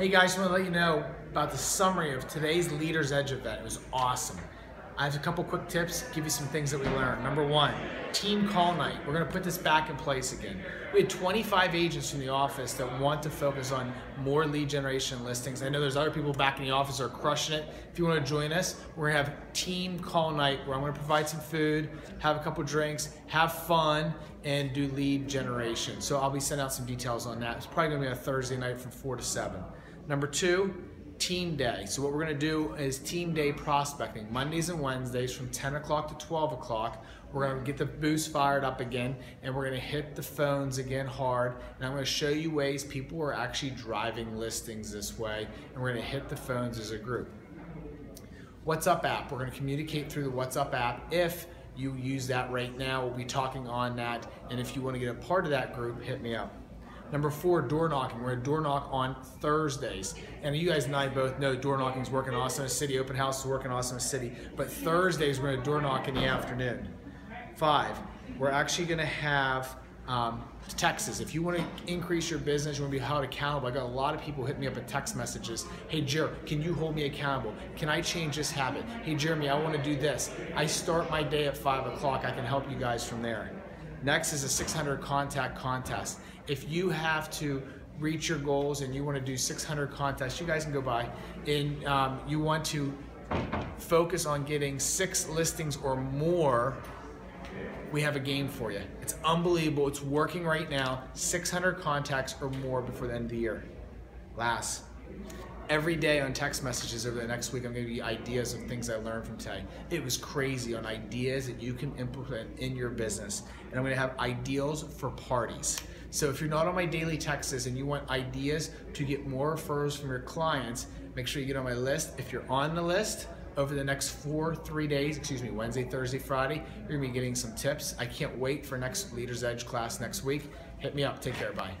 Hey guys, just want to let you know about the summary of today's Leaders Edge event. It was awesome. I have a couple quick tips, give you some things that we learned. Number one, team call night. We're going to put this back in place again. We had 25 agents from the office that want to focus on more lead generation listings. I know there's other people back in the office that are crushing it. If you want to join us, we're going to have team call night where I'm going to provide some food, have a couple drinks, have fun, and do lead generation. So I'll be sending out some details on that. It's probably going to be a Thursday night from 4 to 7. Number two, team day. So what we're going to do is team day prospecting, Mondays and Wednesdays from 10 o'clock to 12 o'clock. We're going to get the booths fired up again, and we're going to hit the phones again hard. And I'm going to show you ways people are actually driving listings this way, and we're going to hit the phones as a group. WhatsApp app. We're going to communicate through the WhatsApp app. If you use that right now, we'll be talking on that. And if you want to get a part of that group, hit me up. Number four, door knocking. We're gonna door knock on Thursdays. And you guys and I both know door knocking's working in Austin City, open house is working in Austin City, but Thursdays we're gonna door knock in the afternoon. Five, we're actually gonna have texts. If you wanna increase your business, you wanna be held accountable. I got a lot of people hitting me up with text messages. Hey Jer, can you hold me accountable? Can I change this habit? Hey Jeremy, I wanna do this. I start my day at 5 o'clock. I can help you guys from there. Next is a 600 contact contest. If you have to reach your goals and you want to do 600 contests, you guys can go by, and you want to focus on getting 6 listings or more, we have a game for you. It's unbelievable. It's working right now. 600 contacts or more before the end of the year. Last, every day on text messages over the next week, I'm going to give you ideas of things I learned from today. It was crazy on ideas that you can implement in your business. And I'm going to have ideals for parties. So if you're not on my daily texts and you want ideas to get more referrals from your clients, make sure you get on my list. If you're on the list over the next 3 days, Wednesday, Thursday, Friday, you're going to be getting some tips. I can't wait for next Leaders Edge class next week. Hit me up. Take care. Bye.